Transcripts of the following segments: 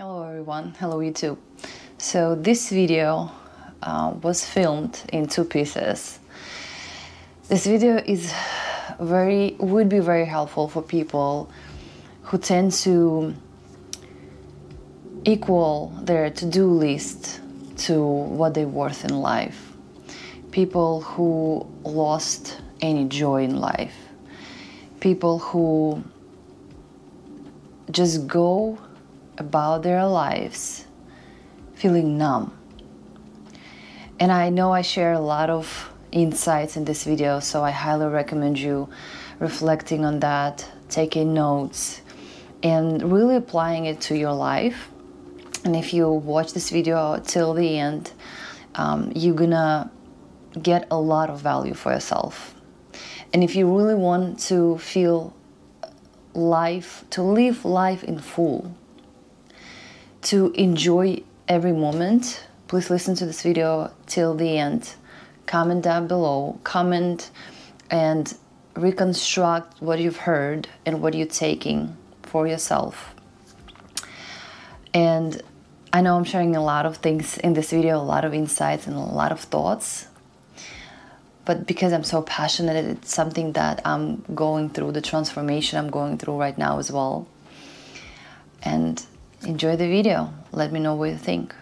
Hello everyone, hello YouTube. So this video was filmed in two pieces. This video is would be very helpful for people who tend to equal their to-do list to what they're worth in life. People who lost any joy in life. People who just go about their lives feeling numb. And I know I share a lot of insights in this video, so I highly recommend you reflecting on that, taking notes, and really applying it to your life. And if you watch this video till the end, you're gonna get a lot of value for yourself. And if you really want to feel life, to live life in full, to enjoy every moment, please listen to this video till the end. Comment down below, comment and reconstruct what you've heard and what you're taking for yourself. And I know I'm sharing a lot of things in this video, a lot of insights and a lot of thoughts, but because I'm so passionate, it's something that I'm going through, the transformation I'm going through right now as well. And enjoy the video. Let me know what you think.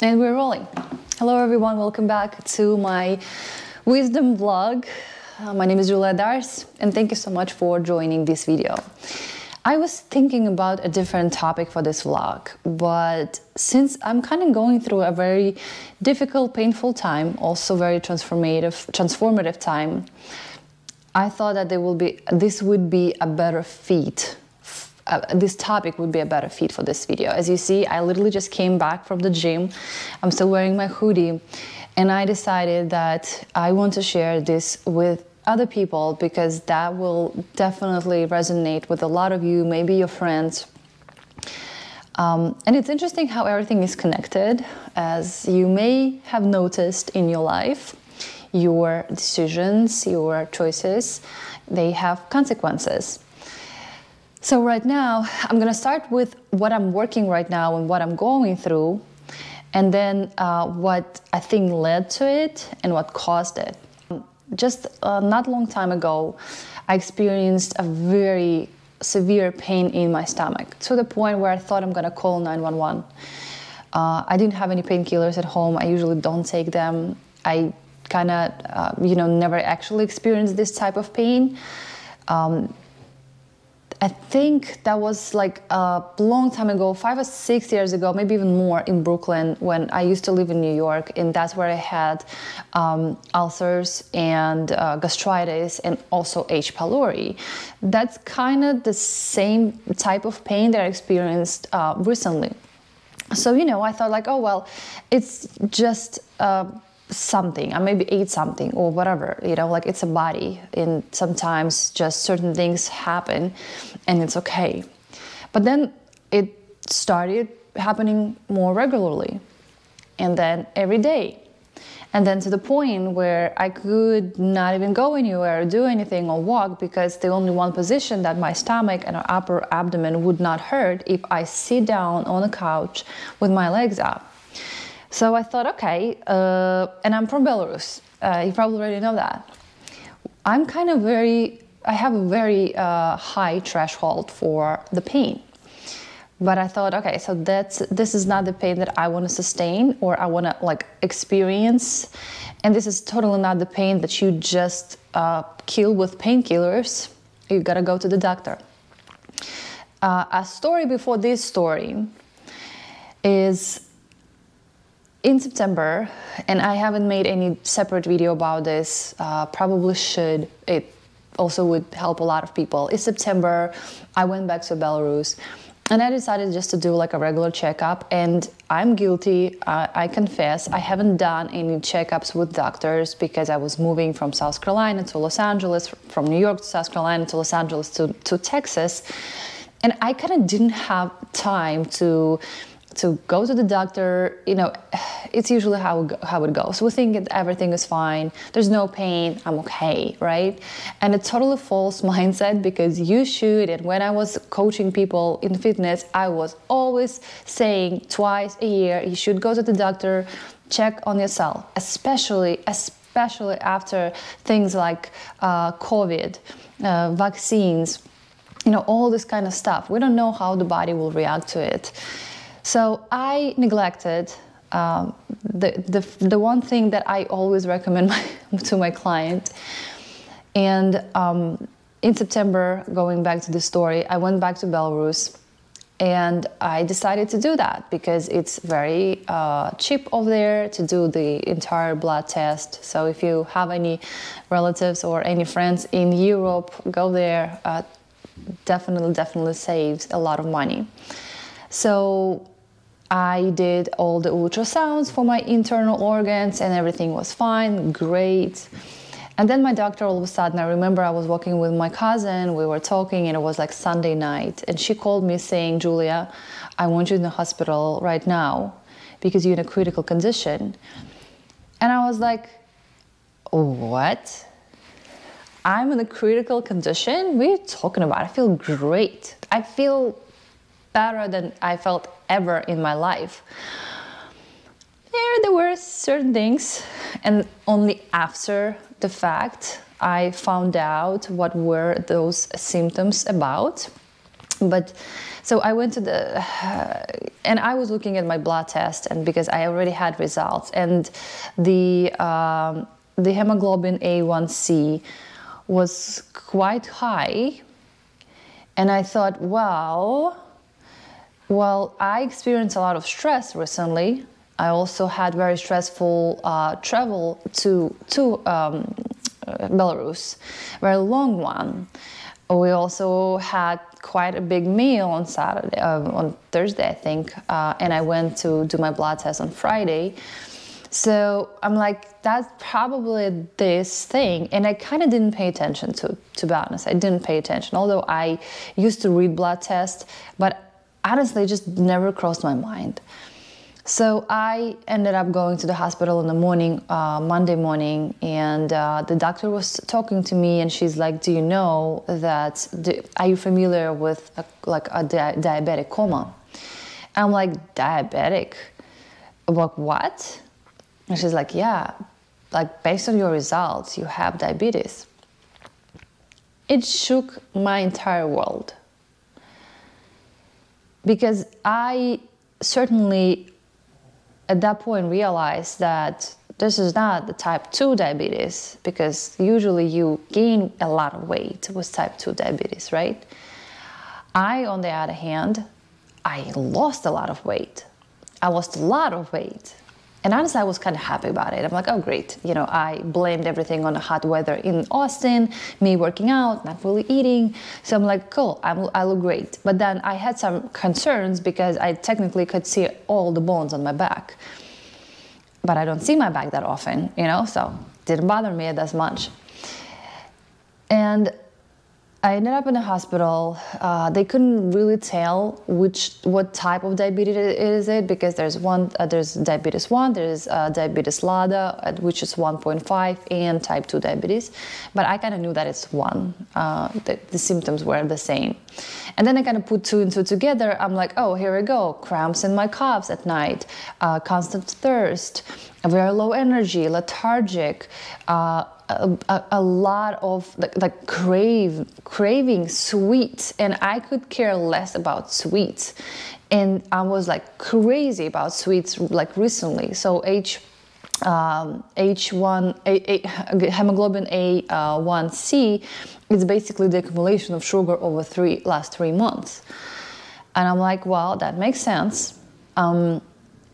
And we're rolling. Hello everyone, welcome back to my Wisdom Vlog. My name is Julia Dars and thank you so much for joining this video. I was thinking about a different topic for this vlog, but since I'm kind of going through a very difficult, painful time, also very transformative time, I thought that this would be a better fit. This topic would be a better fit for this video. As you see, I literally just came back from the gym. I'm still wearing my hoodie and I decided that I want to share this with other people because that will definitely resonate with a lot of you, maybe your friends. And it's interesting how everything is connected. As you may have noticed in your life, your decisions, your choices, they have consequences. So right now, I'm gonna start with what I'm working right now and what I'm going through, and then what I think led to it and what caused it. Just not long time ago, I experienced a very severe pain in my stomach to the point where I thought I'm gonna call 911. I didn't have any painkillers at home. I usually don't take them. I kind of, never actually experienced this type of pain. I think that was like a long time ago, 5 or 6 years ago, maybe even more, in Brooklyn when I used to live in New York, and that's where I had ulcers and gastritis and also H. pylori. That's kind of the same type of pain that I experienced recently. So, you know, I thought like, oh, well, it's just something, I maybe ate something or whatever, you know, like it's a body and sometimes just certain things happen and it's okay. But then it started happening more regularly and then every day. And then to the point where I could not even go anywhere or do anything or walk because the only one position that my stomach and upper abdomen would not hurt if I sit down on a couch with my legs up. So I thought, okay, and I'm from Belarus. You probably already know that. I'm kind of I have a very high threshold for the pain. But I thought, okay, so this is not the pain that I want to sustain or I want to like experience. And this is totally not the pain that you just kill with painkillers. You gotta go to the doctor. A story before this story is in September, and I haven't made any separate video about this, probably should. It also would help a lot of people. In September, I went back to Belarus and I decided just to do like a regular checkup, and I'm guilty, I confess, I haven't done any checkups with doctors because I was moving from South Carolina to Los Angeles, from New York to South Carolina to Los Angeles to Texas, and I kind of didn't have time to go to the doctor, you know, It's usually how it goes. We think that everything is fine, there's no pain, I'm okay, right? And it's totally false mindset, because you should, and when I was coaching people in fitness, I was always saying twice a year, you should go to the doctor, check on yourself, especially after things like COVID, vaccines, you know, all this kind of stuff. We don't know how the body will react to it. So I neglected the one thing that I always recommend to my client. And in September, going back to the story, I went back to Belarus, and I decided to do that because it's very cheap over there to do the entire blood test. So if you have any relatives or any friends in Europe, go there. Definitely saves a lot of money. So I did all the ultrasounds for my internal organs, and everything was fine, great. And then my doctor, all of a sudden, I remember I was walking with my cousin, we were talking, and it was like Sunday night. And she called me saying, Julia, I want you in the hospital right now because you're in a critical condition. And I was like, what? I'm in a critical condition? What are you talking about? I feel great. I feel better than I felt ever in my life. There were certain things, and only after the fact I found out what were those symptoms about. But so I went to the and I was looking at my blood test, and because I already had results, and the hemoglobin A1C was quite high, and I thought, well, I experienced a lot of stress recently. I also had very stressful travel to Belarus, very long one. We also had quite a big meal on Saturday, on Thursday, I think, and I went to do my blood test on Friday. So I'm like, that's probably this thing. And I kind of didn't pay attention to be honest. I didn't pay attention, although I used to read blood tests, but honestly, it just never crossed my mind. So I ended up going to the hospital in the morning, Monday morning, and the doctor was talking to me, and she's like, do you know that, are you familiar with diabetic coma? And I'm like, diabetic? Like, what? And she's like, yeah, like based on your results, you have diabetes. It shook my entire world, because I certainly at that point realized that this is not the type 2 diabetes, because usually you gain a lot of weight with type 2 diabetes, right? I, on the other hand, I lost a lot of weight. I lost a lot of weight. And honestly, I was kind of happy about it. I'm like, oh, great. You know, I blamed everything on the hot weather in Austin, me working out, not really eating. So I'm like, cool, I look great. But then I had some concerns because I technically could see all the bones on my back. But I don't see my back that often, you know, so it didn't bother me as much. And I ended up in the hospital. They couldn't really tell what type of diabetes it is, because there's diabetes 1, there's diabetes LADA, which is 1.5, and type 2 diabetes. But I kind of knew that it's 1. The symptoms were the same. And then I kind of put 2 and 2 together. I'm like, oh, here we go. Cramps in my calves at night, constant thirst, very low energy, lethargic, a lot of like craving sweets, and I could care less about sweets, and I was like crazy about sweets like recently. So hemoglobin A1C is basically the accumulation of sugar over last three months, and I'm like, well, that makes sense.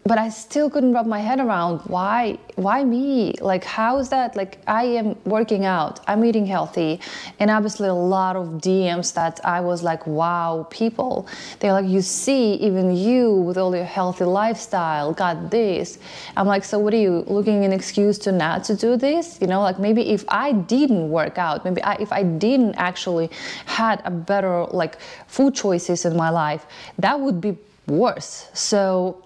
But I still couldn't wrap my head around why me? Like, how is that? Like, I am working out, I'm eating healthy, and obviously a lot of DMs that I was like, wow, people, they're like, you see, even you with all your healthy lifestyle got this. I'm like, so what are you looking an excuse to not to do this? You know, like maybe if I didn't work out, maybe if I didn't actually had a better like food choices in my life, that would be worse. So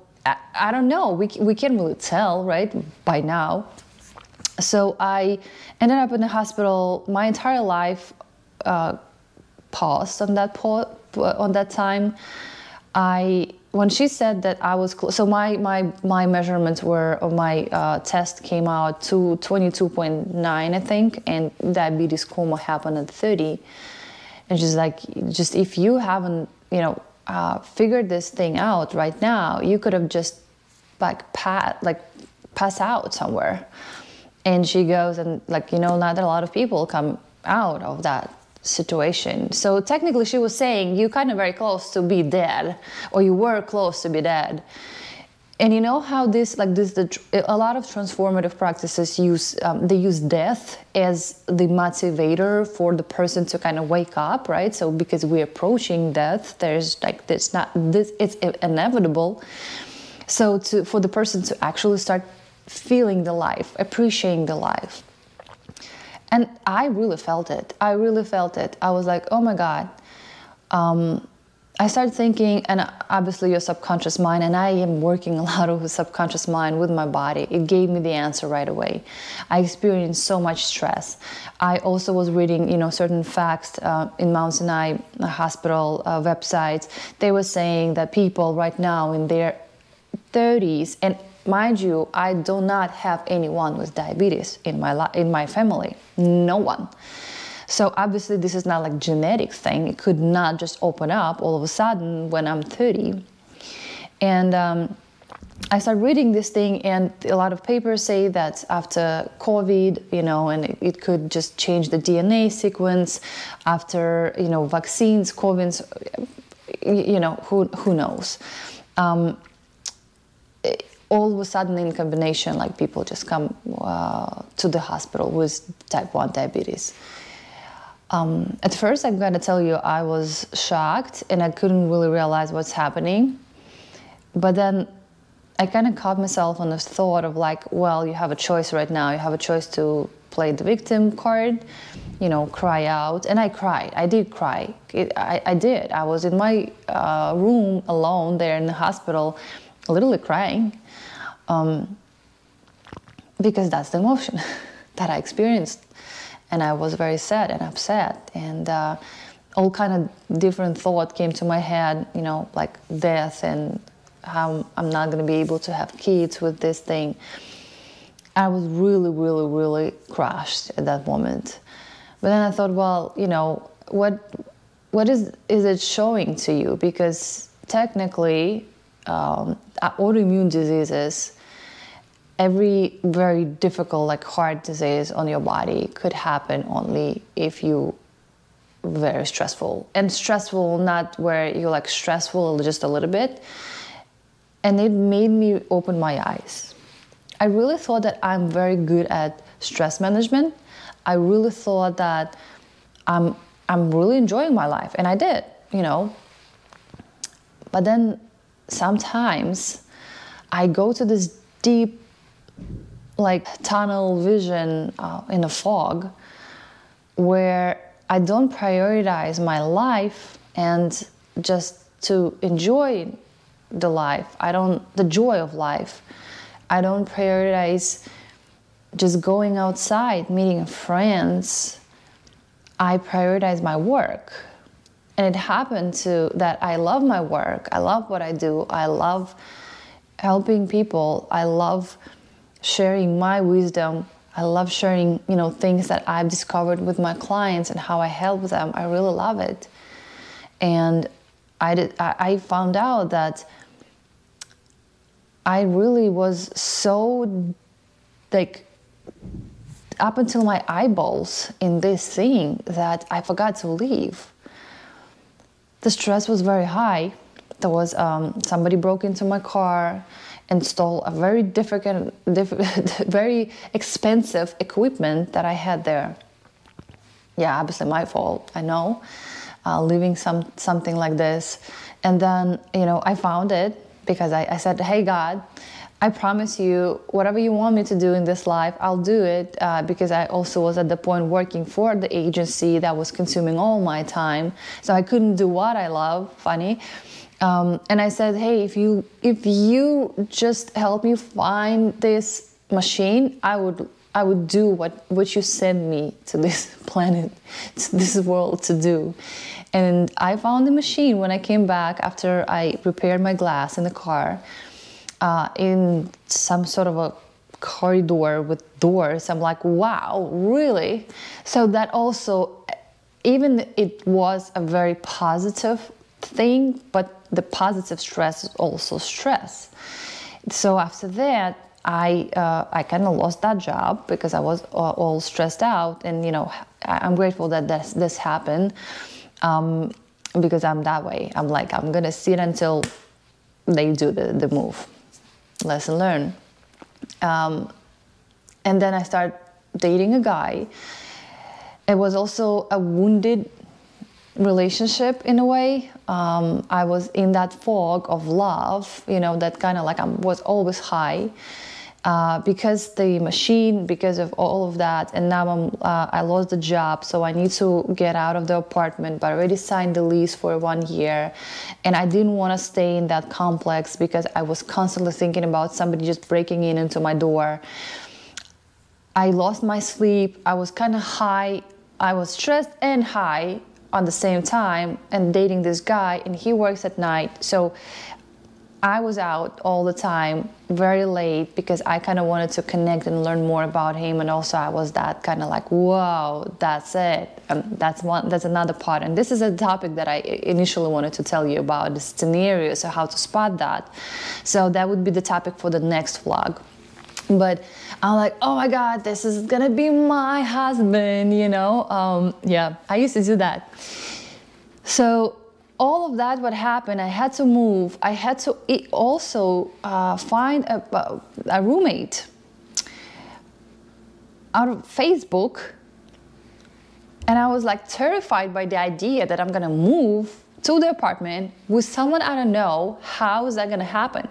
I don't know, we can't really tell, right, by now. So I ended up in the hospital. My entire life paused on that time. When she said that I was close, so my measurements were, or my test came out to 22.9, I think, and diabetes coma happened at 30. And she's like, just if you haven't, you know, figured this thing out right now, you could have just like pass out somewhere. And she goes, and like, you know, not a lot of people come out of that situation. So technically she was saying you're kind of very close to be dead, or you were close to be dead. And you know how a lot of transformative practices use death as the motivator for the person to kind of wake up, right? So because we're approaching death, there's like it's inevitable. So for the person to actually start feeling the life, appreciating the life. And I really felt it. I really felt it. I was like, oh my God. I started thinking, and obviously your subconscious mind, and I am working a lot of the subconscious mind with my body. It gave me the answer right away. I experienced so much stress. I also was reading, you know, certain facts in Mount Sinai Hospital websites. They were saying that people right now in their 30s, and mind you, I do not have anyone with diabetes in my family, no one. So obviously this is not like genetic thing. It could not just open up all of a sudden when I'm 30. And I started reading this thing, and a lot of papers say that after COVID, you know, and it could just change the DNA sequence after, you know, vaccines, COVIDs, you know, who knows? All of a sudden, in combination, like people just come to the hospital with type 1 diabetes. At first, I'm going to tell you, I was shocked and I couldn't really realize what's happening. But then I kind of caught myself on the thought of like, well, you have a choice right now. You have a choice to play the victim card, you know, cry out. And I cried. I did cry. I did. I was in my room alone there in the hospital, literally crying, because that's the emotion that I experienced. And I was very sad and upset, and all kind of different thought came to my head, you know, like death and how I'm not going to be able to have kids with this thing. I was really, really, really crushed at that moment. But then I thought, well, you know, what is it showing to you? Because technically, autoimmune diseases, every very difficult, like hard disease on your body could happen only if you very stressful. And stressful, not where you're like stressful just a little bit. And it made me open my eyes. I really thought that I'm very good at stress management. I really thought that I'm really enjoying my life, and I did, you know. But then sometimes I go to this deep, like tunnel vision in a fog, where I don't prioritize my life and just to enjoy the life. The joy of life. I don't prioritize just going outside, meeting friends. I prioritize my work. And it happened to that I love my work. I love what I do. I love helping people. I love sharing my wisdom. I love sharing, you know, things that I've discovered with my clients and how I help them. I really love it. And I found out that I really was so, like, up until my eyeballs in this thing that I forgot to leave. The stress was very high. There was somebody broke into my car and stole a very very expensive equipment that I had there. Yeah, obviously my fault, I know, leaving something like this. And then, you know, I found it because I said, hey God, I promise you, whatever you want me to do in this life, I'll do it, because I also was at the point working for the agency that was consuming all my time. So I couldn't do what I love, funny. And I said, hey, if you just help me find this machine, I would do what you sent me to this planet, to this world to do. And I found the machine when I came back after I repaired my glass in the car, in some sort of a corridor with doors. I'm like, wow, really? So that also, even it was a very positive thing, but the positive stress is also stress. So after that, I kind of lost that job because I was all stressed out, and you know, I'm grateful that this happened, because I'm that way. I'm like, I'm gonna sit until they do the move. Lesson learned. And then I started dating a guy. It was also a wounded relationship in a way. I was in that fog of love, you know, that kind of like I was always high, because the machine, because of all of that. And now I lost the job, so I need to get out of the apartment, but I already signed the lease for 1 year, and I didn't want to stay in that complex because I was constantly thinking about somebody just breaking in into my door. I lost my sleep. I was kind of high. I was stressed and high on the same time, and dating this guy, and he works at night, so I was out all the time, very late, because I kind of wanted to connect and learn more about him. And also I was that kind of like, whoa, that's it. That's another part. And this is a topic that I initially wanted to tell you about, the scenarios, so how to spot that. So that would be the topic for the next vlog. But I'm like, oh my God, this is gonna be my husband, you know? Yeah, I used to do that. So all of that would happen. I had to move. I had to also find a roommate out of Facebook. And I was like terrified by the idea that I'm gonna move to the apartment with someone I don't know. How is that gonna happen?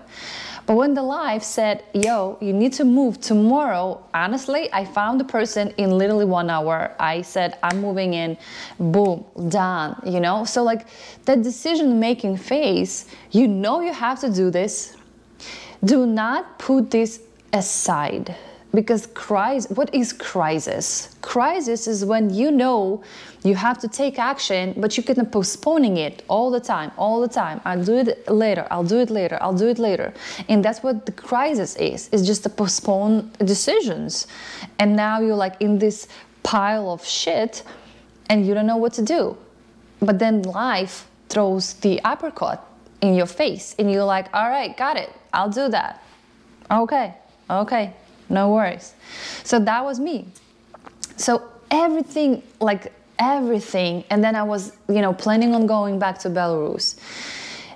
But when the life said, yo, you need to move tomorrow, honestly, I found the person in literally 1 hour. I said, I'm moving in, boom, done, you know? So like that decision-making phase, you know you have to do this. Do not put this aside, because crisis, what is crisis? Crisis is when you know you have to take action, but you keep postponing it all the time. I'll do it later, I'll do it later, I'll do it later. And that's what the crisis is. It's just to postpone decisions. And now you're like in this pile of shit and you don't know what to do. But then life throws the apricot in your face and you're like, all right, got it, I'll do that. Okay. No worries. So that was me. So everything. And then I was, you know, planning on going back to Belarus.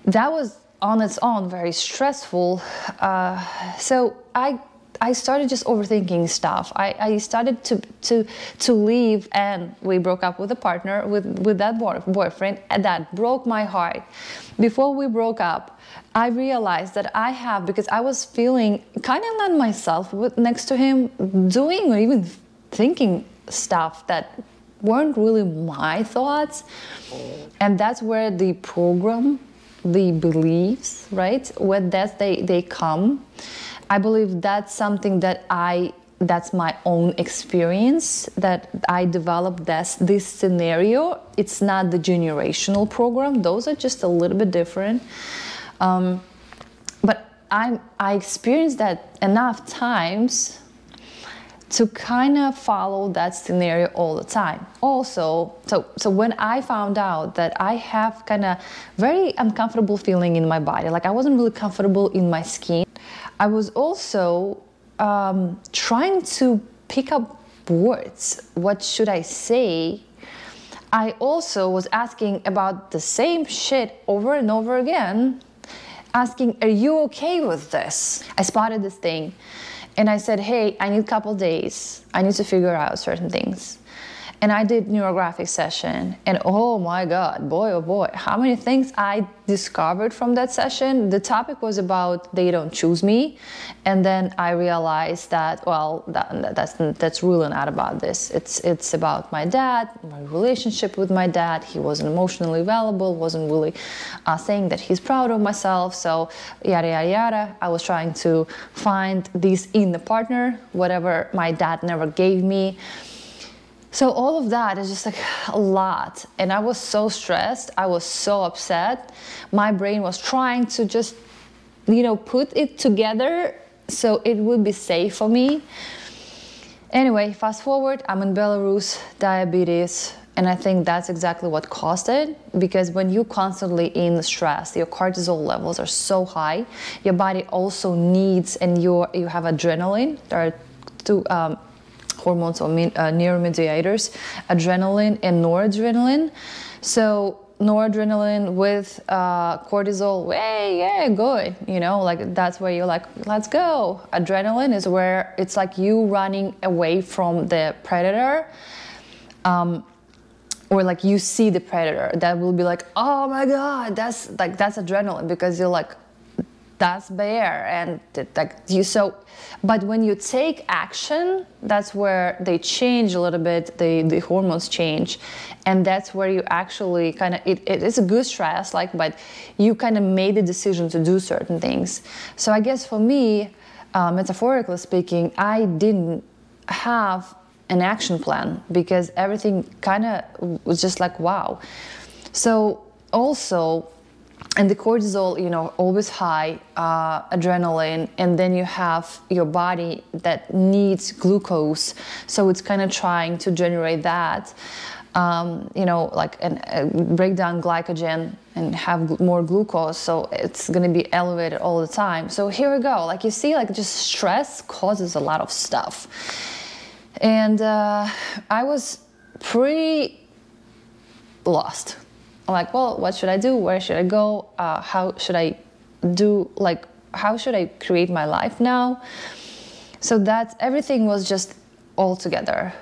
That was on its own very stressful. So I started just overthinking stuff. I started to leave, and we broke up with a partner, with that boyfriend, and that broke my heart. Before we broke up, I realized that I have, because I was feeling kind of not myself next to him, doing or even thinking stuff that weren't really my thoughts. And that's where the program, the beliefs, right? Where that they come. I believe that's something that that's my own experience, that I developed this scenario. It's not the generational program. Those are just a little bit different. But I experienced that enough times to kind of follow that scenario all the time. Also, so when I found out that I have kind of very uncomfortable feeling in my body, like I wasn't really comfortable in my skin, I was also trying to pick up words. What should I say? I also was asking about the same shit over and over again, asking, are you okay with this? I spotted this thing. And I said, hey, I need a couple days. I need to figure out certain things. and I did neurographic session, and oh my God, boy, oh boy, how many things I discovered from that session. The topic was about they don't choose me. And then I realized that, well, that's really not about this. It's about my dad, my relationship with my dad. He wasn't emotionally available, wasn't really saying that he's proud of myself. So yada, yada, yada. I was trying to find these in the partner, whatever my dad never gave me. So all of that is just like a lot. And I was so stressed. I was so upset. My brain was trying to just, you know, put it together so it would be safe for me. Anyway, fast forward, I'm in Belarus, diabetes. And I think that's exactly what caused it, because when you're constantly in stress, your cortisol levels are so high. Your body also needs, and you have adrenaline. There are two hormones or neurotransmitters, adrenaline and noradrenaline. So noradrenaline with cortisol, hey, yeah, good. You know, like that's where you're like, let's go. Adrenaline is where it's like you running away from the predator. Or like you see the predator, that will be like, oh my God, that's adrenaline, because you're like, that's bear, and like you so. But when you take action, that's where they change a little bit. The hormones change, and that's where you actually kind of it is a good stress, like, but you kind of made the decision to do certain things. So I guess for me, metaphorically speaking, I didn't have an action plan, because everything kind of was just like, wow. So also, and the cortisol, you know, always high, adrenaline, and then you have your body that needs glucose. So it's kind of trying to generate that, you know, like break down glycogen and have more glucose. So it's going to be elevated all the time. So here we go. Like you see, like just stress causes a lot of stuff. And I was pretty lost. I'm like, well, what should I do? Where should I go? How should I do? Like, how should I create my life now? So that everything was just all together.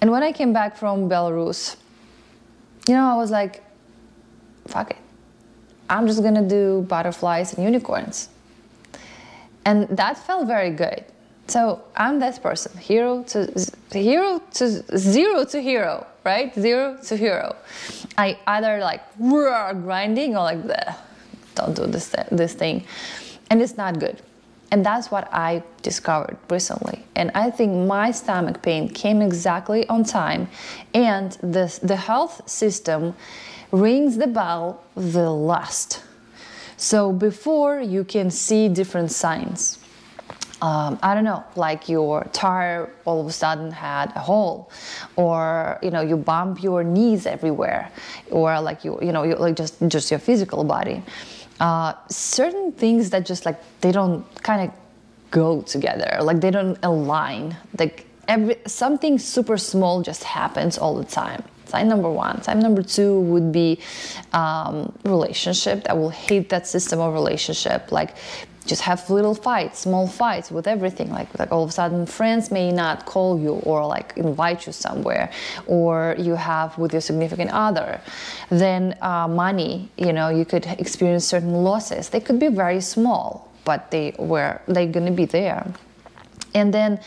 And when I came back from Belarus, you know, I was like, fuck it. I'm just gonna do butterflies and unicorns. And that felt very good. So I'm that person, zero to hero, right? Zero to hero. I either like grinding or like don't do this thing, and it's not good. And that's what I discovered recently. And I think my stomach pain came exactly on time, and the health system rings the bell the last. So before you can see different signs. I don't know, like your tire all of a sudden had a hole, or you know, you bump your knees everywhere, or like you know, like just your physical body. Certain things that just like they don't kind of go together, like they don't align. Like something super small just happens all the time. Sign number one. Sign number two would be relationship. I will hate that system of relationship. Like just have little fights, small fights with everything. Like all of a sudden friends may not call you or like invite you somewhere, or you have with your significant other. Then money, you know, you could experience certain losses. They could be very small, but they're gonna be there. And then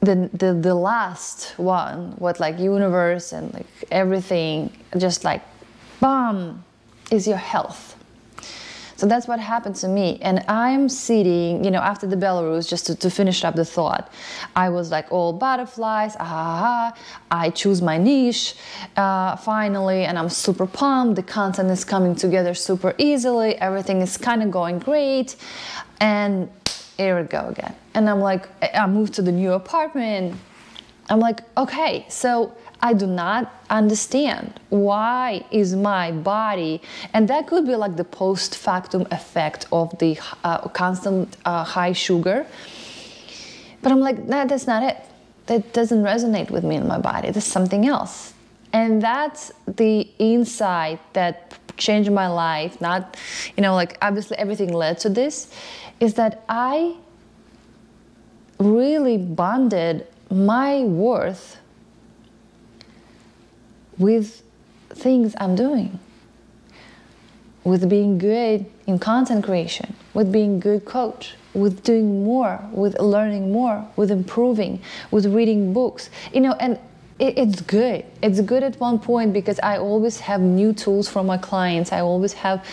the last one, what like universe and like everything, just like bam, is your health. So that's what happened to me. And I'm sitting, you know, after the Belarus, just to finish up the thought, I was like all butterflies, I choose my niche finally, and I'm super pumped. The content is coming together super easily. Everything is kind of going great. And here we go again. And I'm like, I moved to the new apartment. I'm like, okay, so I do not understand why is my body, and that could be like the post factum effect of the constant high sugar. But I'm like, nah, that's not it. That doesn't resonate with me in my body. There's something else. And that's the insight that changed my life. Not, you know, like obviously everything led to this, is that I really bonded my worth with things I'm doing, with being good in content creation, with being good coach, with doing more, with learning more, with improving, with reading books, you know. And it's good. It's good at one point because I always have new tools from my clients. I always have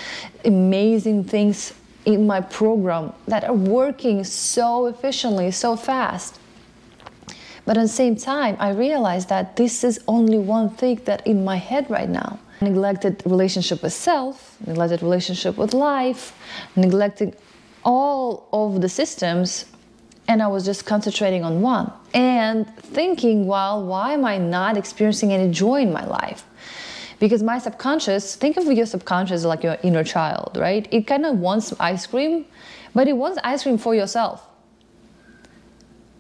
amazing things in my program that are working so efficiently, so fast. But at the same time, I realized that this is only one thing that in my head right now. Neglected relationship with self, neglected relationship with life, neglecting all of the systems, and I was just concentrating on one and thinking, well, why am I not experiencing any joy in my life? Because my subconscious, think of your subconscious like your inner child, right? It kind of wants ice cream, but it wants ice cream for yourself,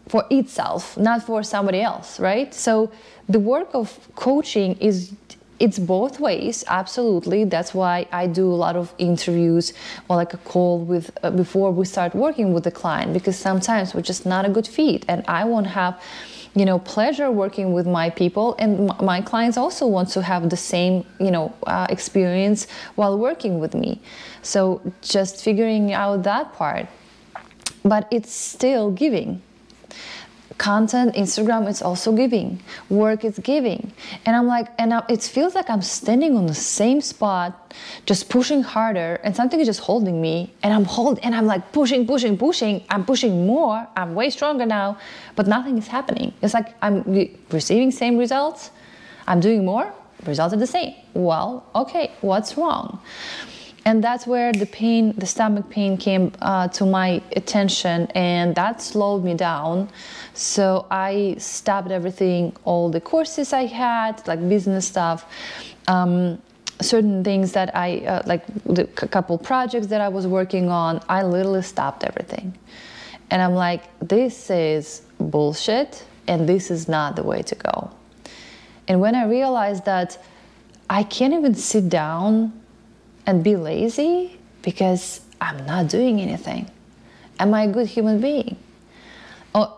for itself, not for somebody else, right? So the work of coaching is, it's both ways, absolutely. That's why I do a lot of interviews or like a call with before we start working with the client, because sometimes we're just not a good fit, and I won't have, you know, pleasure working with my people, and my clients also want to have the same, you know, experience while working with me. So just figuring out that part, but it's still giving. Content, Instagram, it's also giving. Work is giving. And I'm like, it feels like I'm standing on the same spot, just pushing harder, and something is just holding me, and I'm like pushing. I'm pushing more. I'm way stronger now, but nothing is happening. It's like I'm receiving same results. I'm doing more, results are the same. Well, okay, what's wrong? And that's where the pain, the stomach pain, came to my attention, and that slowed me down. So I stopped everything, all the courses I had, like business stuff, certain things that I, like the couple projects that I was working on, I literally stopped everything. And I'm like, this is bullshit, and this is not the way to go. And when I realized that I can't even sit down and be lazy because I'm not doing anything. Am I a good human being? Oh,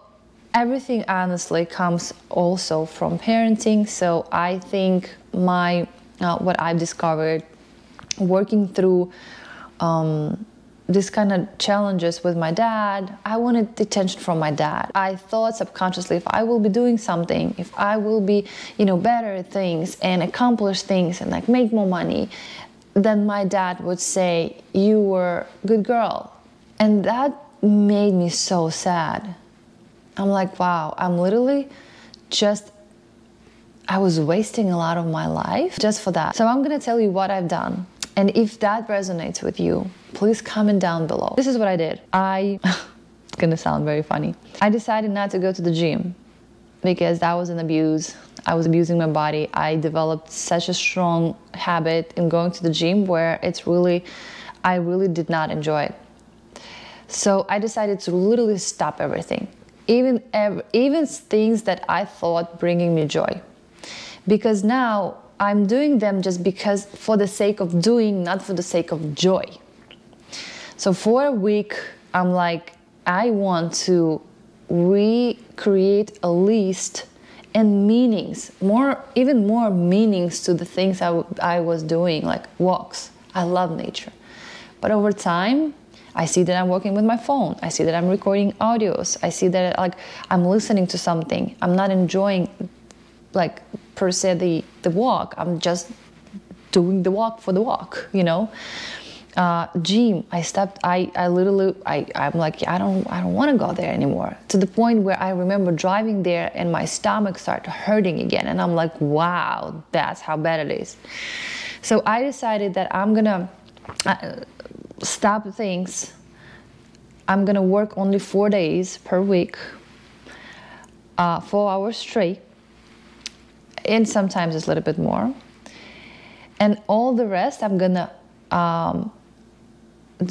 everything honestly comes also from parenting. So I think my what I've discovered working through this kind of challenges with my dad, I wanted attention from my dad. I thought subconsciously, if I will be doing something, if I will be, you know, better at things and accomplish things and like make more money, then my dad would say, you were a good girl. And that made me so sad. I'm like, wow, I'm literally just, I was wasting a lot of my life just for that. So I'm gonna tell you what I've done. And if that resonates with you, please comment down below. This is what I did. It's gonna sound very funny. I decided not to go to the gym because that was an abuse. I was abusing my body. I developed such a strong habit in going to the gym where it's really, I really did not enjoy it. So I decided to literally stop everything, even things that I thought bringing me joy, because now I'm doing them just because for the sake of doing, not for the sake of joy. So for a week, I'm like, I want to recreate a list and meanings, even more meanings to the things I was doing, like walks. I love nature. But over time, I see that I'm working with my phone. I see that I'm recording audios. I see that like I'm listening to something. I'm not enjoying like per se the walk. I'm just doing the walk for the walk, you know? Gym, I'm like, I don't want to go there anymore, to the point where I remember driving there and my stomach started hurting again, and I'm like, wow, that's how bad it is. So I decided that I'm gonna stop things. I'm gonna work only 4 days per week, 4 hours straight, and sometimes it's a little bit more, and all the rest I'm gonna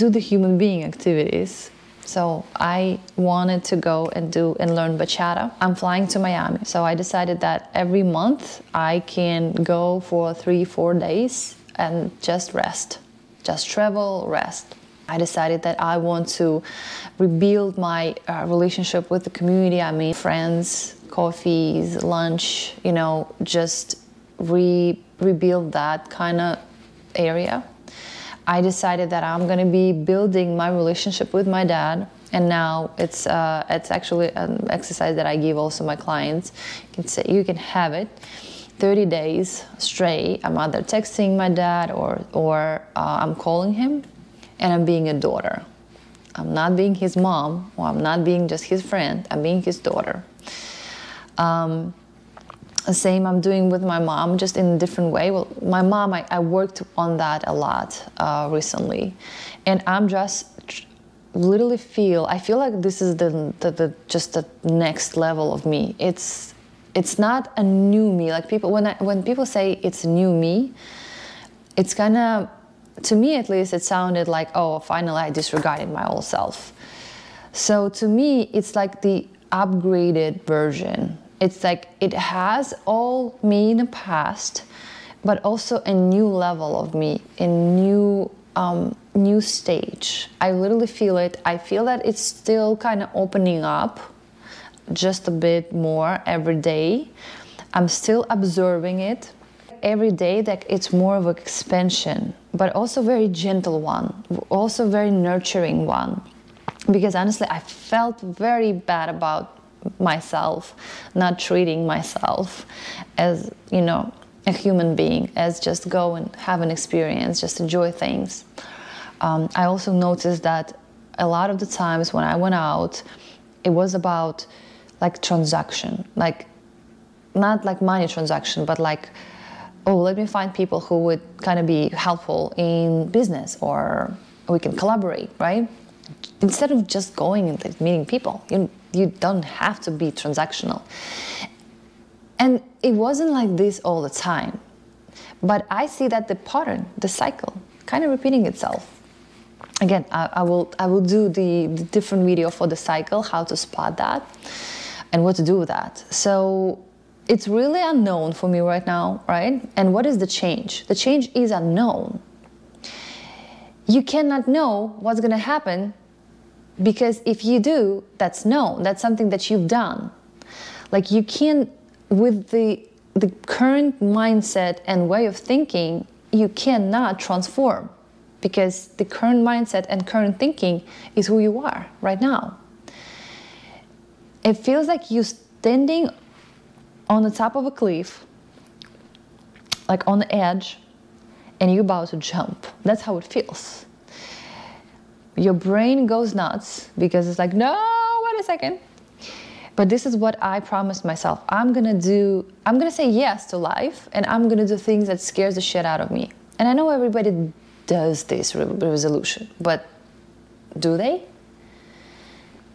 do the human being activities. So I wanted to go and learn Bachata. I'm flying to Miami. So I decided that every month I can go for 3-4 days and just rest, just travel, rest. I decided that I want to rebuild my relationship with the community. I mean, friends, coffees, lunch, you know, just rebuild that kind of area. I decided that I'm gonna be building my relationship with my dad, and now it's actually an exercise that I give also my clients. You can say you can have it 30 days straight. I'm either texting my dad or I'm calling him, and I'm being a daughter. I'm not being his mom, or I'm not being just his friend. I'm being his daughter. Same I'm doing with my mom, just in a different way. Well, my mom, I worked on that a lot recently, and I'm just literally I feel like this is just the next level of me. It's not a new me. Like people, when people say it's new me, it's kind of, to me at least, it sounded like, oh, finally I disregarded my old self. So to me, it's like the upgraded version. It's like it has all me in the past, but also a new level of me, a new new stage. I literally feel it. I feel that it's still kind of opening up just a bit more every day. I'm still observing it. Every day that it's more of an expansion, but also very gentle one, also very nurturing one. Because honestly, I felt very bad about myself, not treating myself as, you know, a human being, as just go and have an experience, just enjoy things. I also noticed that a lot of the times when I went out, it was about like transaction, like not like money transaction, but like, oh, let me find people who would kind of be helpful in business, or we can collaborate, right? Instead of just going and like meeting people, you don't have to be transactional. And it wasn't like this all the time, but I see that the pattern, the cycle, kind of repeating itself. Again, I will do the different video for the cycle, how to spot that and what to do with that. So it's really unknown for me right now, right? And what is the change? The change is unknown. You cannot know what's gonna happen, because if you do, that's known. That's something that you've done. Like you can't, with the current mindset and way of thinking, you cannot transform, because the current mindset and current thinking is who you are right now. It feels like you're standing on the top of a cliff, like on the edge, and you're about to jump. That's how it feels. Your brain goes nuts because it's like, no, wait a second. But this is what I promised myself. I'm gonna say yes to life, and I'm gonna do things that scares the shit out of me. And I know everybody does this resolution, but do they?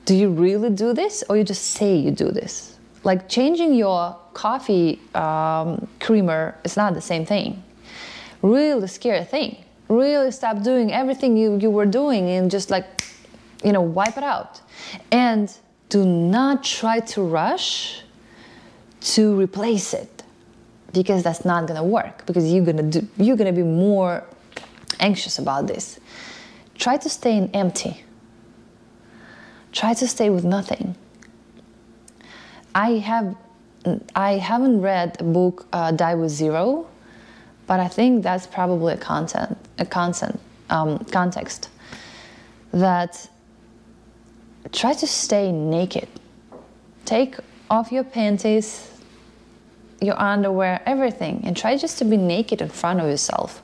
Do you really do this, or you just say you do this? Like changing your coffee creamer is not the same thing. Really scary thing. Really stop doing everything you were doing and just like, you know, wipe it out. And do not try to rush to replace it, because that's not gonna work, because you're gonna be more anxious about this. Try to stay in empty. Try to stay with nothing. I haven't read a book, Die With Zero, but I think that's probably a context that try to stay naked. Take off your panties, your underwear, everything, and try just to be naked in front of yourself.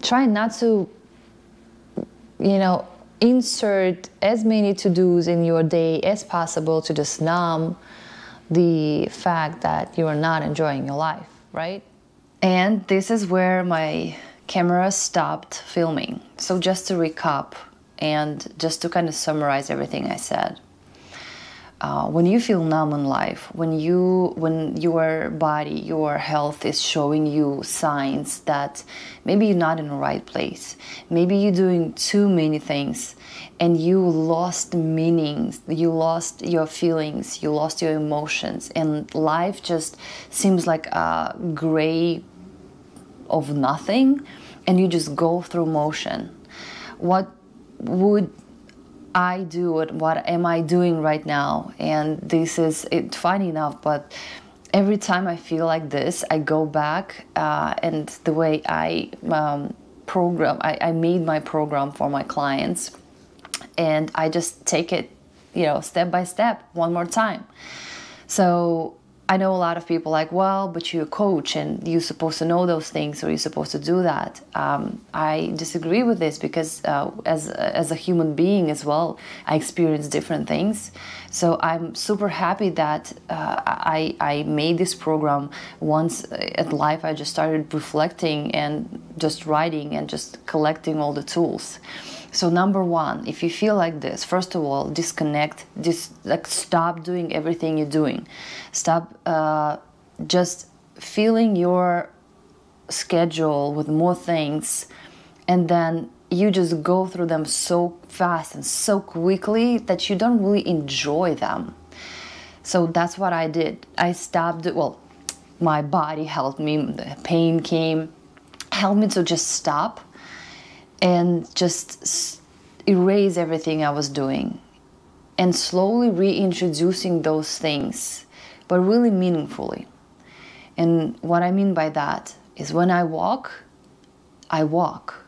Try not to, you know, insert as many to-dos in your day as possible to just numb the fact that you are not enjoying your life, right? And this is where my camera stopped filming. So just to recap and just to kind of summarize everything I said. When you feel numb in life, when your body, your health is showing you signs that maybe you're not in the right place, maybe you're doing too many things, and you lost meanings, you lost your feelings, you lost your emotions, and life just seems like a gray of nothing, and you just go through motion. What would I do, what am I doing right now? And this is it, funny enough, but every time I feel like this, I go back and the way I I made my program for my clients, and I just take it, you know, step by step, one more time. So I know a lot of people like, well, but you're a coach and you're supposed to know those things, or you're supposed to do that. I disagree with this, because as a human being as well, I experience different things. So I'm super happy that I made this program once at life. I just started reflecting and just writing and just collecting all the tools. So number one, if you feel like this, first of all, disconnect, like stop doing everything you're doing. Stop just filling your schedule with more things, and then you just go through them so fast and so quickly that you don't really enjoy them. So that's what I did. I stopped, well, my body helped me, the pain came, helped me to just stop and just erase everything I was doing, and slowly reintroducing those things, but really meaningfully. And what I mean by that is, when I walk, I walk.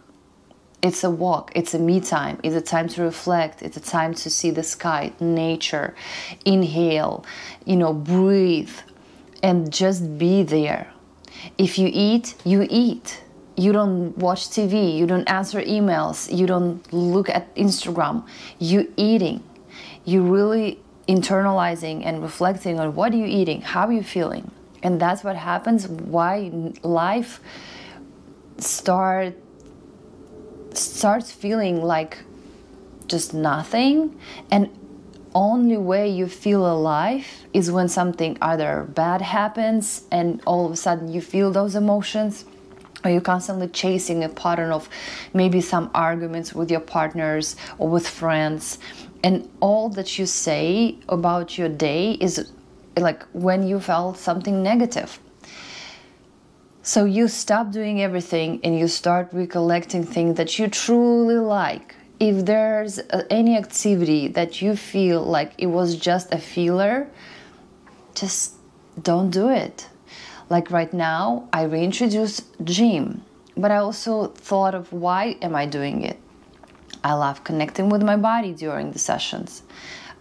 It's a walk, it's a me time, it's a time to reflect, it's a time to see the sky, nature, inhale, you know, breathe, and just be there. If you eat, you eat. You don't watch TV, you don't answer emails, you don't look at Instagram. You're eating. You're really internalizing and reflecting on what you're eating, how you're feeling. And that's what happens, why life starts feeling like just nothing. And only way you feel alive is when something either bad happens and all of a sudden you feel those emotions. Or you're constantly chasing a pattern of maybe some arguments with your partners or with friends, and all that you say about your day is like when you felt something negative. So you stop doing everything and you start recollecting things that you truly like. If there's any activity that you feel like it was just a filler, just don't do it. Like right now, I reintroduced gym, but I also thought of, why am I doing it? I love connecting with my body during the sessions.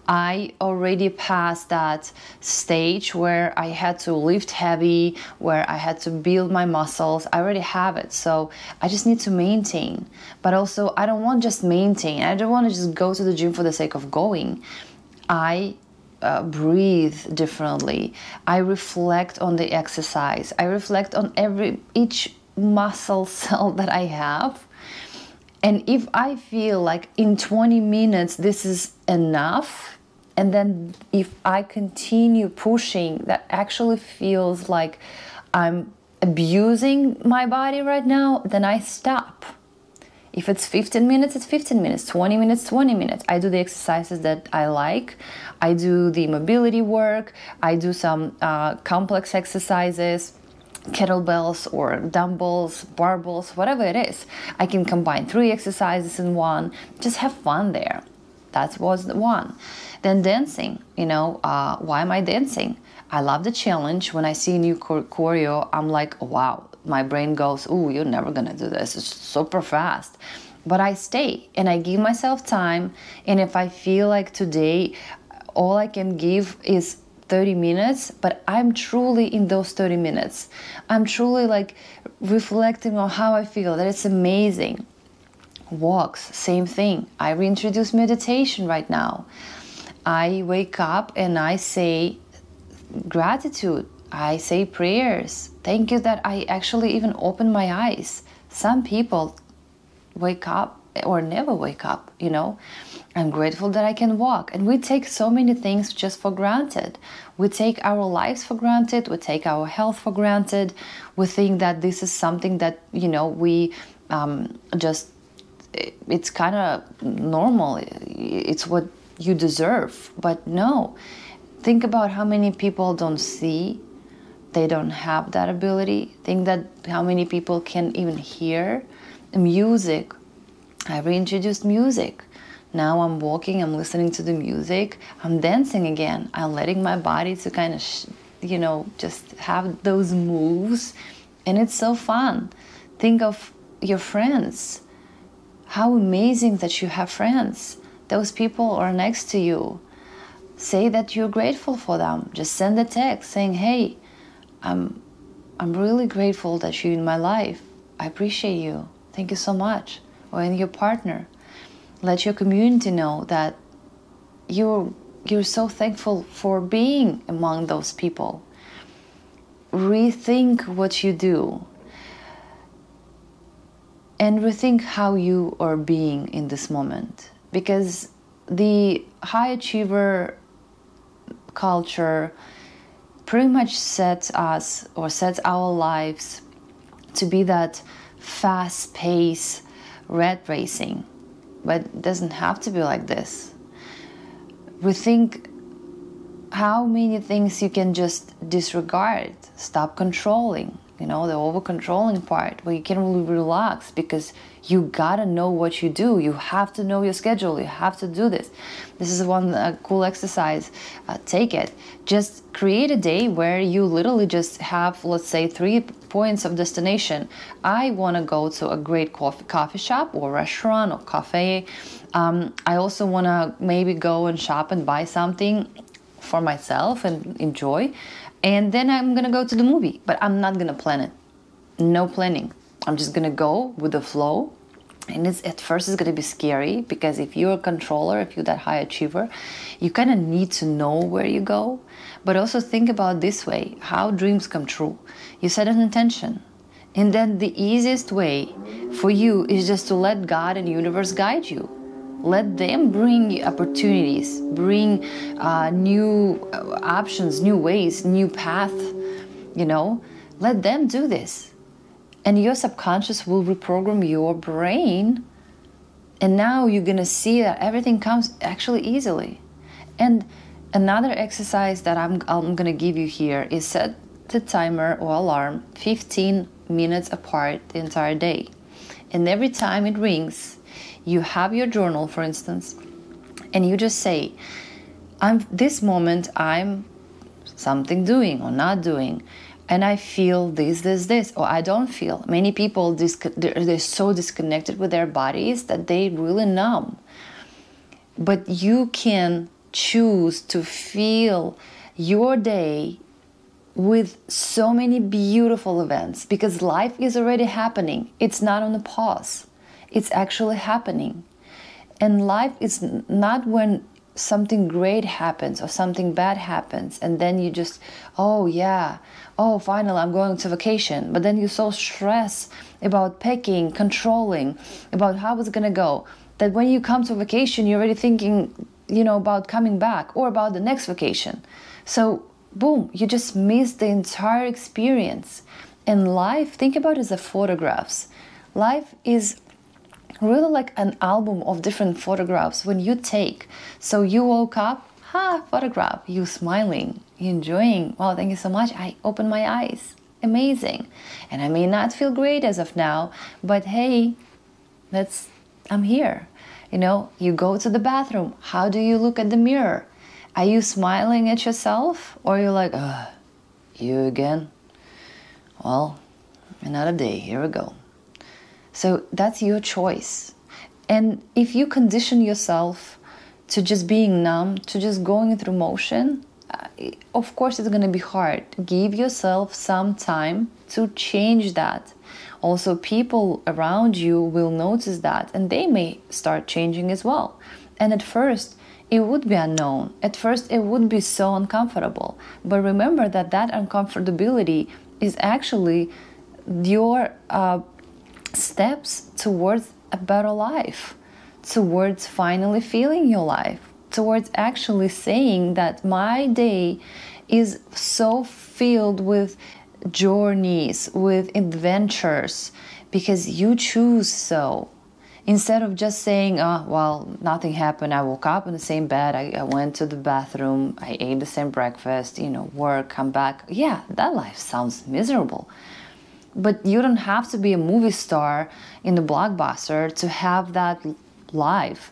I already passed that stage where I had to lift heavy, where I had to build my muscles. I already have it, so I just need to maintain. But also, I don't want just maintain. I don't want to just go to the gym for the sake of going. I breathe differently. I reflect on the exercise. I reflect on each muscle cell that I have. And if I feel like in 20 minutes this is enough, and then if I continue pushing, that actually feels like I'm abusing my body right now, then I stop. If it's 15 minutes, it's 15 minutes, 20 minutes, 20 minutes. I do the exercises that I like. I do the mobility work. I do some complex exercises, kettlebells or dumbbells, barbells, whatever it is. I can combine 3 exercises in one. Just have fun there. That was the one. Then dancing, you know, why am I dancing? I love the challenge. When I see a new choreo, I'm like, wow. My brain goes, oh, you're never gonna do this, it's super fast. But I stay and I give myself time. And if I feel like today all I can give is 30 minutes, but I'm truly in those 30 minutes. I'm truly like reflecting on how I feel, that it's amazing. Walks, same thing. I reintroduce meditation right now. I wake up and I say gratitude. I say prayers. Thank you that I actually even open my eyes. Some people wake up or never wake up, you know. I'm grateful that I can walk. And we take so many things just for granted. We take our lives for granted. We take our health for granted. We think that this is something that, you know, we just, it's kind of normal. It's what you deserve. But no, think about how many people don't see. They don't have that ability. Think that how many people can even hear music. I reintroduced music. Now I'm walking, I'm listening to the music, I'm dancing again. I'm letting my body to kind of you know, just have those moves. And it's so fun. Think of your friends. How amazing that you have friends. Those people are next to you. Say that you're grateful for them. Just send a text saying, hey, I'm really grateful that you're in my life. I appreciate you. Thank you so much. Or in your partner. Let your community know that you're so thankful for being among those people. Rethink what you do. And rethink how you are being in this moment. Because the high achiever culture pretty much sets us or sets our lives to be that fast-paced rat racing. But it doesn't have to be like this. Rethink how many things you can just disregard, stop controlling, you know, the over-controlling part where you can really relax because you gotta know what you do. You have to know your schedule. You have to do this. This is one cool exercise. Take it. Just create a day where you literally just have, let's say, 3 points of destination. I want to go to a great coffee shop or restaurant or cafe. I also want to maybe go and shop and buy something for myself and enjoy. And then I'm going to go to the movie, but I'm not going to plan it. No planning. I'm just going to go with the flow. And it's, at first it's going to be scary because if you're a controller, if you're that high achiever, you kind of need to know where you go. But also think about this way, how dreams come true. You set an intention. And then the easiest way for you is just to let God and universe guide you. Let them bring you opportunities, bring new options, new ways, new path, you know. Let them do this. And your subconscious will reprogram your brain. And now you're going to see that everything comes actually easily. And another exercise that I'm going to give you here is set the timer or alarm 15 minutes apart the entire day. And every time it rings, you have your journal, for instance, and you just say, this moment I'm something doing or not doing, and I feel this, this, this, or I don't feel. Many people, they're so disconnected with their bodies that they really numb. But you can choose to feel your day with so many beautiful events because life is already happening. It's not on the pause. It's actually happening. And life is not when something great happens or something bad happens and then you just, oh yeah, oh finally I'm going to vacation. But then you're so stressed about packing, controlling, about how it's gonna go, that when you come to vacation, you're already thinking, you know, about coming back or about the next vacation. So boom, you just miss the entire experience. And life, think about it as a photographs. Life is really like an album of different photographs when you take. So you woke up, photograph, you smiling, you enjoying. Wow, thank you so much. I opened my eyes. Amazing. And I may not feel great as of now, but hey, I'm here. You know, you go to the bathroom. How do you look at the mirror? Are you smiling at yourself? Or are you like, ugh, you again? Well, another day, here we go. So that's your choice. And if you condition yourself to just being numb, to just going through motion, of course it's going to be hard. Give yourself some time to change that. Also, people around you will notice that and they may start changing as well. And at first, it would be unknown. At first, it would be so uncomfortable. But remember that that uncomfortability is actually your steps towards a better life, towards finally feeling your life, towards actually saying that my day is so filled with journeys, with adventures, because you choose so. Instead of just saying, oh, well, nothing happened. I woke up in the same bed. I went to the bathroom. I ate the same breakfast, you know, work, come back. Yeah, that life sounds miserable. But you don't have to be a movie star in the blockbuster to have that life.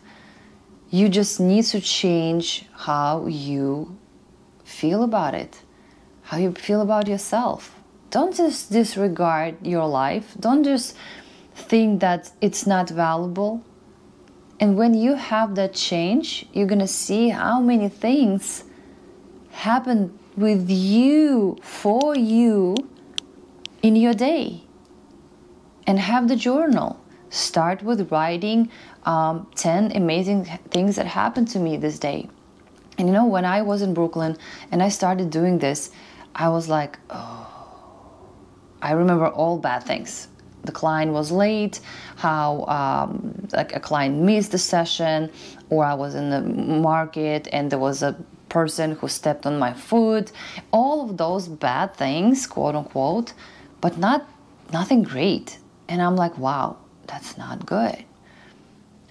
You just need to change how you feel about it, how you feel about yourself. Don't just disregard your life. Don't just think that it's not valuable. And when you have that change, you're going to see how many things happen with you, for you, in your day. And have the journal. Start with writing 10 amazing things that happened to me this day. And you know, when I was in Brooklyn and I started doing this, I was like, oh, I remember all bad things. The client was late, how like a client missed the session, or I was in the market and there was a person who stepped on my foot. All of those bad things, quote unquote, but nothing great. And I'm like, wow, that's not good.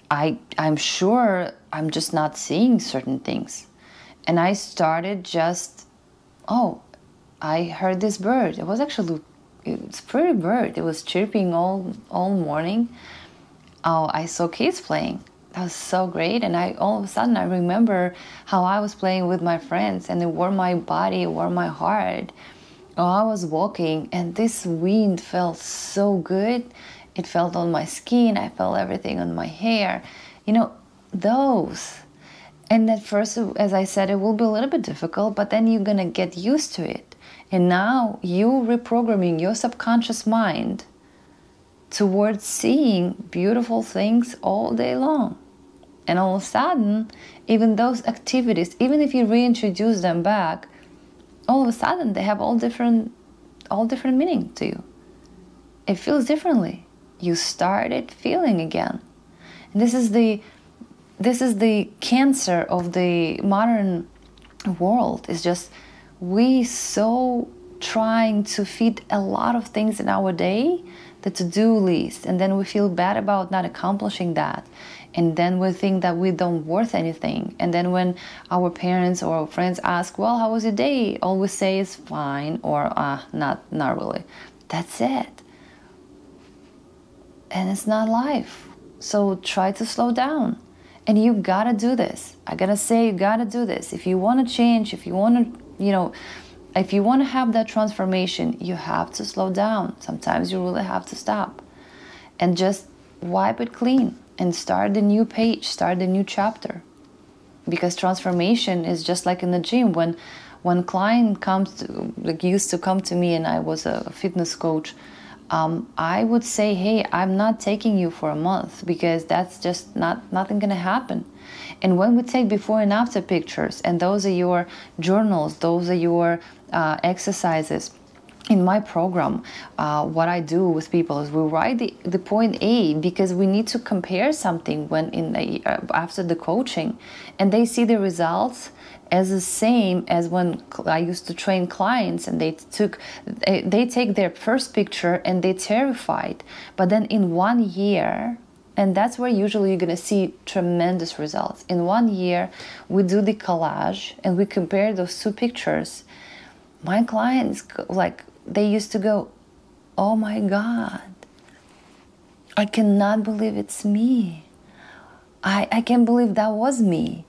I'm sure I'm just not seeing certain things. And I started just, oh, I heard this bird. It was actually, it's a pretty bird. It was chirping all morning. Oh, I saw kids playing. That was so great. And I all of a sudden I remember how I was playing with my friends, and it warmed my body, it warmed my heart. Oh, I was walking and this wind felt so good. It felt on my skin. I felt everything on my hair. You know, those. And at first, as I said, it will be a little bit difficult, but then you're going to get used to it. And now you're reprogramming your subconscious mind towards seeing beautiful things all day long. And all of a sudden, even those activities, even if you reintroduce them back, all of a sudden they have all different meaning to you. It feels differently. You started feeling again. And this is the cancer of the modern world. It's just we so trying to fit a lot of things in our day, the to-do list, and then we feel bad about not accomplishing that, and then we think that we don't worth anything. And then when our parents or our friends ask, well, how was your day, all we say is fine, or not really. That's it. And it's not life. So try to slow down. And you gotta do this. I gotta say, you gotta do this. If you wanna change, if you wanna, you know, if you wanna have that transformation, you have to slow down. Sometimes you really have to stop and just wipe it clean and start a new page, start a new chapter. Because transformation is just like in the gym. When client comes to, like, used to come to me, and I was a fitness coach, I would say, hey, I'm not taking you for a month, because that's just nothing gonna happen. And when we take before and after pictures, and those are your journals, those are your exercises. In my program, what I do with people is we write the point A, because we need to compare something when in the, after the coaching, and they see the results as the same as when I used to train clients, and they take their first picture and they're terrified, but then in 1 year, and that's where usually you're gonna see tremendous results. In 1 year, we do the collage and we compare those two pictures. My clients, like, they used to go, oh my God, I cannot believe it's me. I can't believe that was me.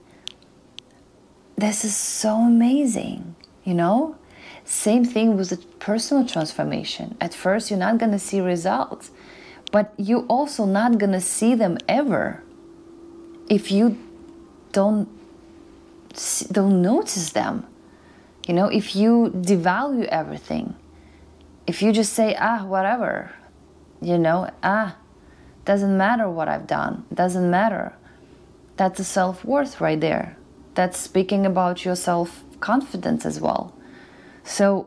This is so amazing, you know? Same thing with the personal transformation. At first, you're not gonna see results, but you're also not gonna see them ever if you don't notice them. You know, if you devalue everything, if you just say, ah, whatever, you know, ah, doesn't matter what I've done, doesn't matter. That's a self-worth right there. That's speaking about your self-confidence as well. So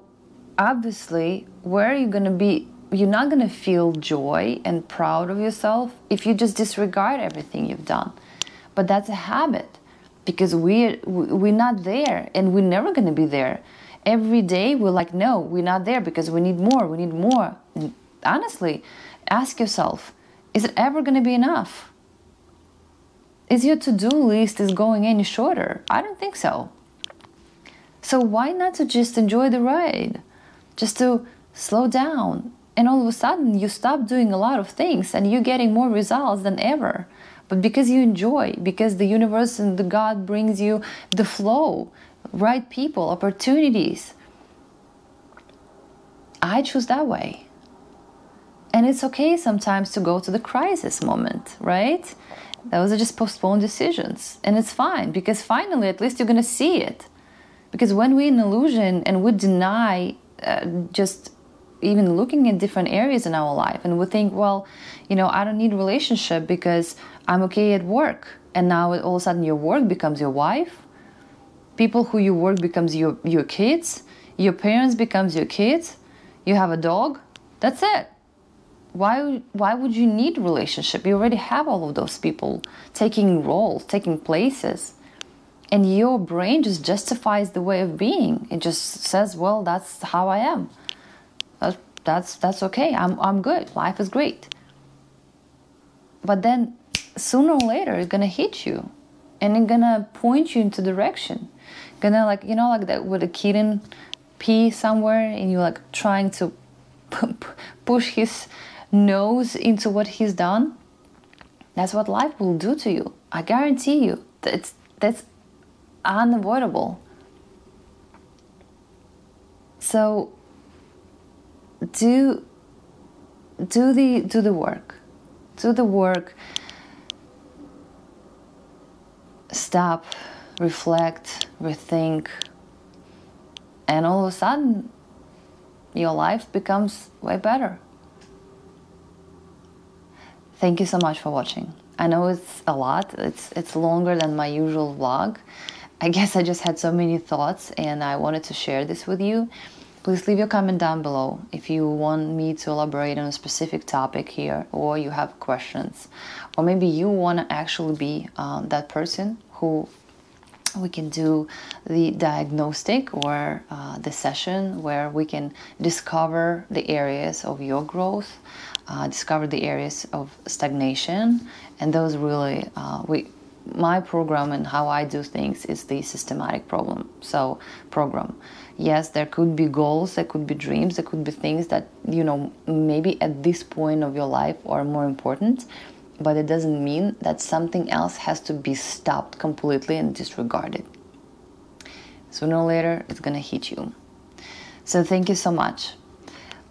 obviously, where are you going to be? You're not going to feel joy and proud of yourself if you just disregard everything you've done. But that's a habit. Because we're not there, and we're never going to be there. Every day we're like, no, we're not there, because we need more, we need more. And honestly, ask yourself, is it ever going to be enough? Is your to-do list is going any shorter? I don't think so. So why not to just enjoy the ride? Just to slow down. And all of a sudden you stop doing a lot of things and you're getting more results than ever. But because you enjoy, because the universe and the God brings you the flow, right people, opportunities, I choose that way. And it's okay sometimes to go to the crisis moment, right? Those are just postponed decisions. And it's fine, because finally, at least you're going to see it. Because when we're in illusion and we deny just even looking at different areas in our life, and we think, well, you know, I don't need a relationship because I'm okay at work. And now all of a sudden your work becomes your wife. People who you work becomes your kids. Your parents becomes your kids. You have a dog. That's it. Why would you need relationship? You already have all of those people taking roles, taking places. And your brain just justifies the way of being. It just says, well, that's how I am. That's okay. I'm good. Life is great. But then sooner or later, it's going to hit you. And it's going to point you into direction. Gonna, like, you know, like that with a kitten pee somewhere and you're like trying to push his nose into what he's done. That's what life will do to you. I guarantee you that's unavoidable. So do the work. Stop, reflect, rethink, and all of a sudden your life becomes way better. Thank you so much for watching. I know it's a lot, it's longer than my usual vlog. I guess I just had so many thoughts and I wanted to share this with you. Please leave your comment down below if you want me to elaborate on a specific topic here, or you have questions, or maybe you want to actually be that person who we can do the diagnostic or the session where we can discover the areas of your growth, discover the areas of stagnation. And those really, my program and how I do things is the systematic problem. So program. Yes, there could be goals, there could be dreams, there could be things that, you know, maybe at this point of your life are more important. But it doesn't mean that something else has to be stopped completely and disregarded. Sooner or later, it's gonna hit you. So thank you so much.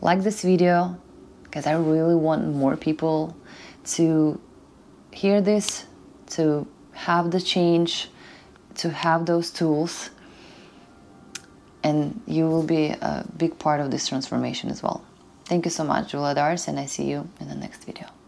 Like this video, because I really want more people to hear this, to have the change, to have those tools. And you will be a big part of this transformation as well. Thank you so much, Julia Dars, and I see you in the next video.